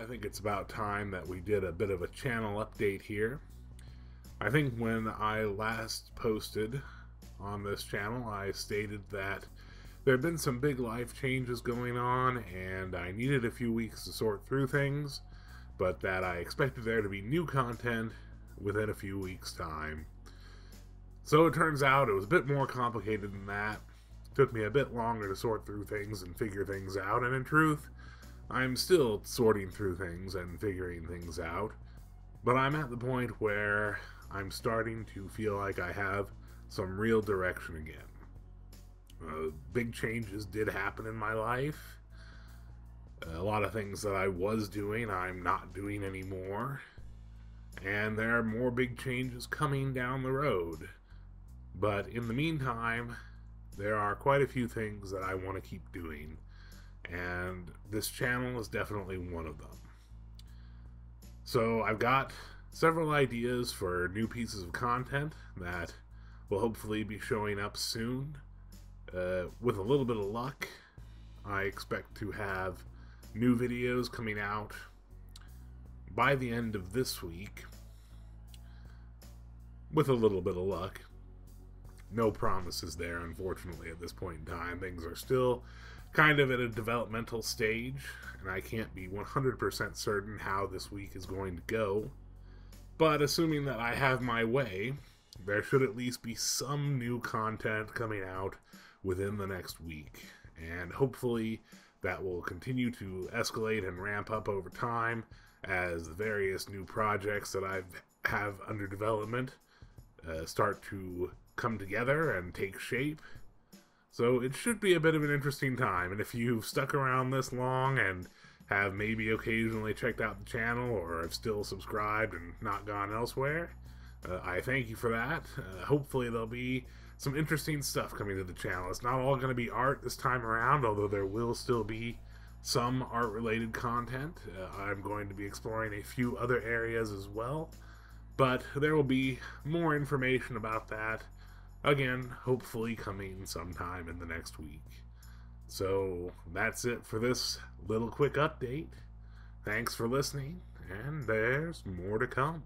I think it's about time that we did a bit of a channel update here. I think when I last posted on this channel, I stated that there had been some big life changes going on and I needed a few weeks to sort through things, but that I expected there to be new content within a few weeks' time. So it turns out it was a bit more complicated than that. It took me a bit longer to sort through things and figure things out, and in truth, I'm still sorting through things and figuring things out, but I'm at the point where I'm starting to feel like I have some real direction again. Big changes did happen in my life. A lot of things that I was doing, I'm not doing anymore. And there are more big changes coming down the road. But in the meantime, there are quite a few things that I want to keep doing. And this channel is definitely one of them. So I've got several ideas for new pieces of content that will hopefully be showing up soon. With a little bit of luck, I expect to have new videos coming out by the end of this week. With a little bit of luck. No promises there, unfortunately, at this point in time. Things are still kind of at a developmental stage, and I can't be 100% certain how this week is going to go. But assuming that I have my way, there should at least be some new content coming out within the next week. And hopefully that will continue to escalate and ramp up over time as the various new projects that I have under development start to come together and take shape. So it should be a bit of an interesting time, and if you've stuck around this long and have maybe occasionally checked out the channel or have still subscribed and not gone elsewhere, I thank you for that. Hopefully there'll be some interesting stuff coming to the channel. It's not all going to be art this time around, although there will still be some art-related content. I'm going to be exploring a few other areas as well, but there will be more information about that. Again, hopefully coming sometime in the next week. So that's it for this little quick update. Thanks for listening, and there's more to come.